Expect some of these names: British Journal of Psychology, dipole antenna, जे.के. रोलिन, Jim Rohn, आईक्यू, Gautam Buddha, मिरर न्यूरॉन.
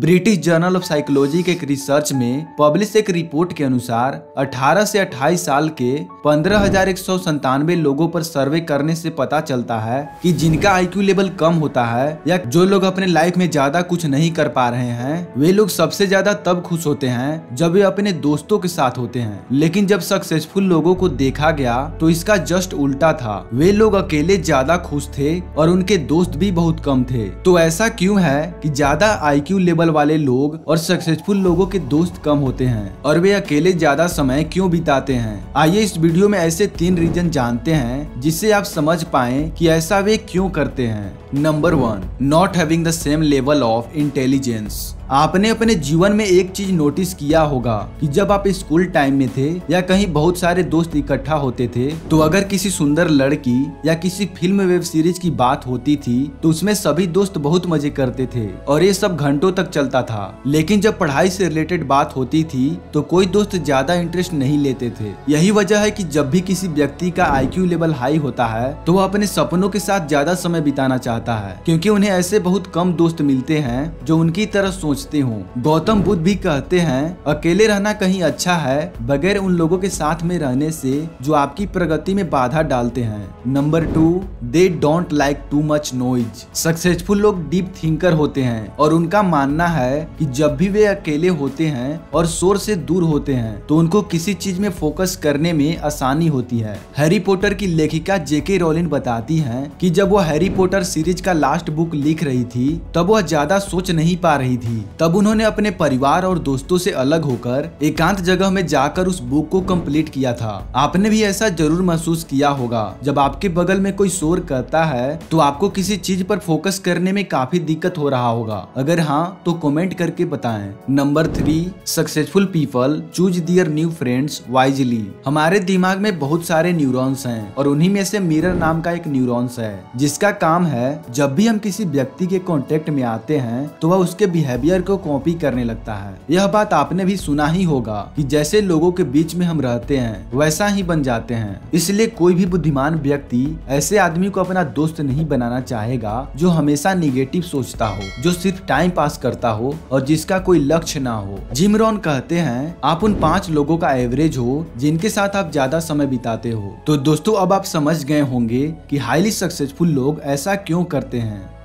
British journal of psychology के एक research में पब्लिश एक रिपोर्ट के अनुसार 18 से 28 साल के 15,197 लोगों पर सर्वे करने से पता चलता है कि जिनका आईक्यू लेवल कम होता है या जो लोग अपने लाइफ में ज्यादा कुछ नहीं कर पा रहे हैं, वे लोग सबसे ज्यादा तब खुश होते हैं जब वे अपने दोस्तों के साथ होते हैं। लेकिन जब सक्सेसफुल लोगों को देखा गया तो इसका जस्ट उल्टा था, वे लोग अकेले ज्यादा खुश थे और उनके दोस्त भी बहुत कम थे। तो ऐसा क्यों है कि ज्यादा आईक्यू लेवल वाले लोग और सक्सेसफुल लोगों के दोस्त कम होते हैं और वे अकेले ज्यादा समय क्यों बिताते हैं? आइए इस वीडियो में ऐसे 3 रीजन जानते हैं जिससे आप समझ पाएं कि ऐसा वे क्यों करते हैं। Number 1, not having the same level of intelligence. आपने अपने जीवन में एक चीज नोटिस किया होगा कि जब आप स्कूल टाइम में थे या कहीं बहुत सारे दोस्त इकट्ठा होते थे, तो अगर किसी सुंदर लड़की या किसी फिल्म वेब सीरीज की बात होती थी तो उसमें सभी दोस्त बहुत मजे करते थे और ये सब घंटों तक चलता था। लेकिन जब पढ़ाई से रिलेटेड बात होती थी तो कोई दोस्त ज्यादा इंटरेस्ट नहीं लेते थे। यही वजह है कि जब भी किसी व्यक्ति का आईक्यू लेवल हाई होता है तो वो अपने सपनों के साथ ज्यादा समय बिताना चाहता है, क्योंकि उन्हें ऐसे बहुत कम दोस्त मिलते हैं जो उनकी तरह हों। गौतम बुद्ध भी कहते हैं, अकेले रहना कहीं अच्छा है बगैर उन लोगों के साथ में रहने से जो आपकी प्रगति में बाधा डालते हैं। Number 2, they don't like too much noise. Successful लोग डीप थिंकर होते हैं और उनका मानना है कि जब भी वे अकेले होते हैं और शोर से दूर होते हैं तो उनको किसी चीज में फोकस करने में आसानी होती है। हैरी पॉटर की लेखिका जे.के. रोलिन बताती है कि जब वो हैरी पॉटर सीरीज का लास्ट बुक लिख रही थी तब वह ज्यादा सोच नहीं पा रही थी। तब उन्होंने अपने परिवार और दोस्तों से अलग होकर एकांत जगह में जाकर उस बुक को कंप्लीट किया था। आपने भी ऐसा जरूर महसूस किया होगा, जब आपके बगल में कोई शोर करता है तो आपको किसी चीज पर फोकस करने में काफी दिक्कत हो रहा होगा। अगर हाँ तो कमेंट करके बताएं। Number 3, successful people choose their new friends wisely. हमारे दिमाग में बहुत सारे न्यूरॉन्स हैं और उन्हीं में से मिरर नाम का एक न्यूरॉन्स है जिसका काम है जब भी हम किसी व्यक्ति के कॉन्टेक्ट में आते हैं तो वह उसके बिहेवियर को कॉपी करने लगता है। यह बात आपने भी सुना ही होगा कि जैसे लोगों के बीच में हम रहते हैं वैसा ही बन जाते हैं। इसलिए कोई भी बुद्धिमान व्यक्ति ऐसे आदमी को अपना दोस्त नहीं बनाना चाहेगा जो हमेशा निगेटिव सोचता हो, जो सिर्फ टाइम पास करता हो और जिसका कोई लक्ष्य ना हो। जिम रॉन कहते हैं, आप उन 5 लोगों का एवरेज हो जिनके साथ आप ज्यादा समय बिताते हो। तो दोस्तों, अब आप समझ गए होंगे कि हाईली सक्सेसफुल लोग ऐसा क्यों करते हैं।